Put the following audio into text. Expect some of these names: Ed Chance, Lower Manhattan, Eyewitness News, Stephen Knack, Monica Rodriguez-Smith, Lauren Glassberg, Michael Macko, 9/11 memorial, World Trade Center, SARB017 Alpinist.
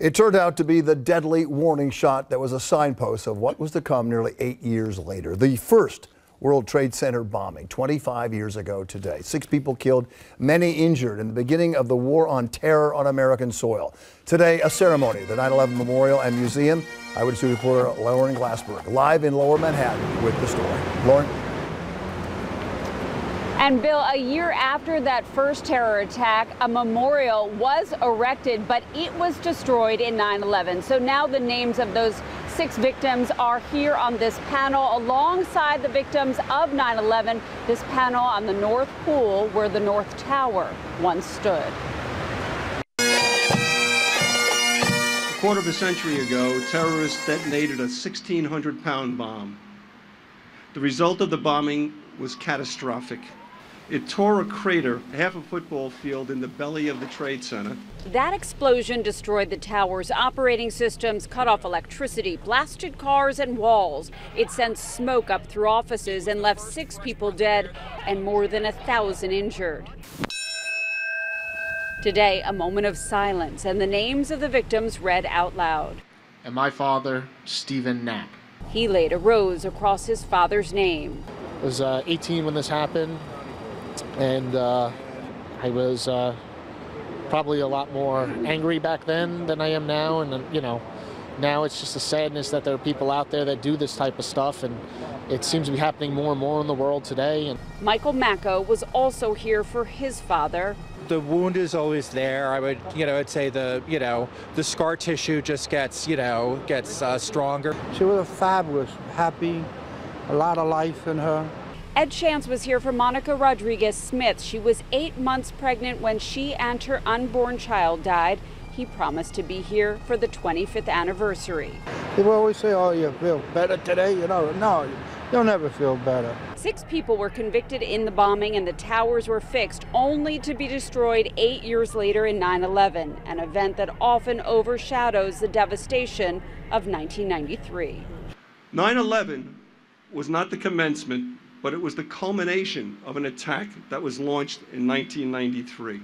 It turned out to be the deadly warning shot that was a signpost of what was to come nearly 8 years later. The first World Trade Center bombing 25 years ago today. 6 people killed, many injured in the beginning of the war on terror on American soil. Today, a ceremony, the 9/11 Memorial and Museum. Eyewitness News reporter Lauren Glassberg, live in Lower Manhattan with the story. Lauren. And Bill, a year after that first terror attack, a memorial was erected, but it was destroyed in 9/11. So now the names of those 6 victims are here on this panel alongside the victims of 9/11. This panel on the North Pool where the North Tower once stood. A quarter of a century ago, terrorists detonated a 1,600-pound bomb. The result of the bombing was catastrophic. It tore a crater, half a football field, in the belly of the Trade Center. That explosion destroyed the tower's operating systems, cut off electricity, blasted cars and walls. It sent smoke up through offices and left 6 people dead and more than 1,000 injured. Today, a moment of silence and the names of the victims read out loud. And my father, Stephen Knack. He laid a rose across his father's name. I was 18 when this happened. And I was probably a lot more angry back then than I am now. And, you know, now it's just a sadness that there are people out there that do this type of stuff. And it seems to be happening more and more in the world today. And Michael Macko was also here for his father. The wound is always there. I would, you know, I'd say the, you know, the scar tissue just gets, you know, stronger. She was fabulous, happy, a lot of life in her. Ed Chance was here for Monica Rodriguez-Smith. She was 8 months pregnant when she and her unborn child died. He promised to be here for the 25th anniversary. People always say, oh, you feel better today, you know. No, you'll never feel better. 6 people were convicted in the bombing and the towers were fixed, only to be destroyed 8 years later in 9/11, an event that often overshadows the devastation of 1993. 9/11 was not the commencement, but it was the culmination of an attack that was launched in 1993.